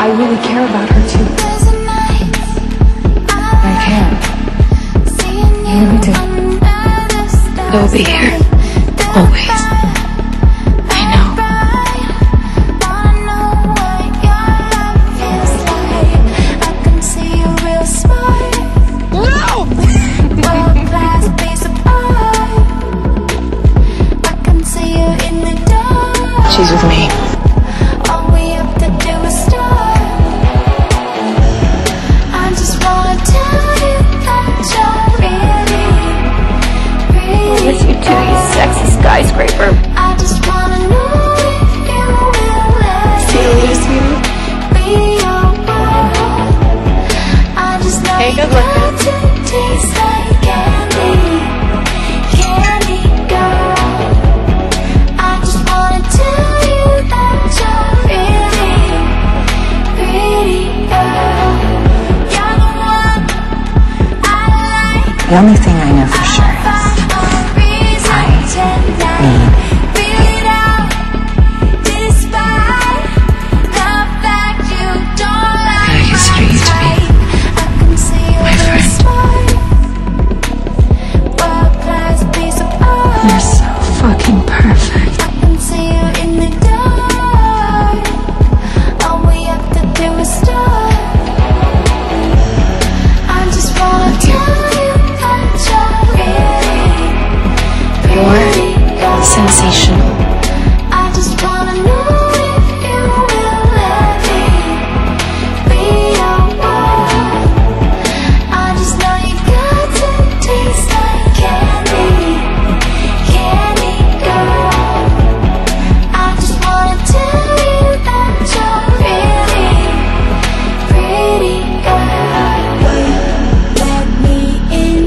I really care about her too. I can. You really do. They'll be here. Always. I know. No! She's with me. Skyscraper. I just wanna know if you will let me be your wife. I just know you got to taste like candy, candy girl. I just wanna tell you that you're really, pretty girl. You're the one I like. The only thing I know for sure. Sensational. I just wanna know if you will let me be your wife. I just know you got to taste like candy, candy girl. I just wanna tell you that you're really, pretty girl. Let me in.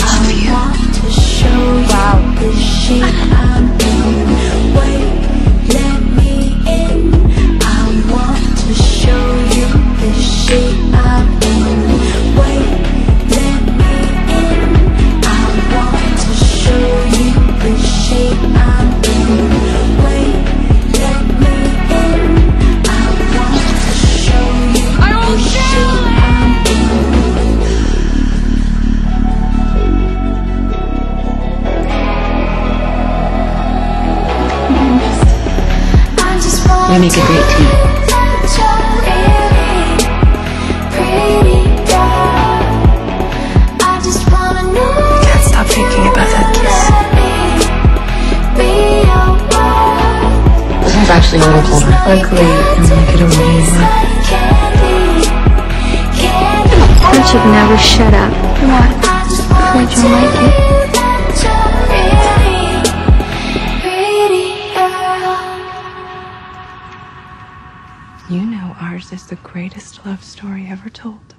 I love you. I want to show you. Wow. The shape. We make a great team. I can't stop thinking about that kiss. This is actually wonderful. Luckily, I'm going to get over anymore. But you'd never shut up. What? I'm afraid you'll like it. You know, ours is the greatest love story ever told.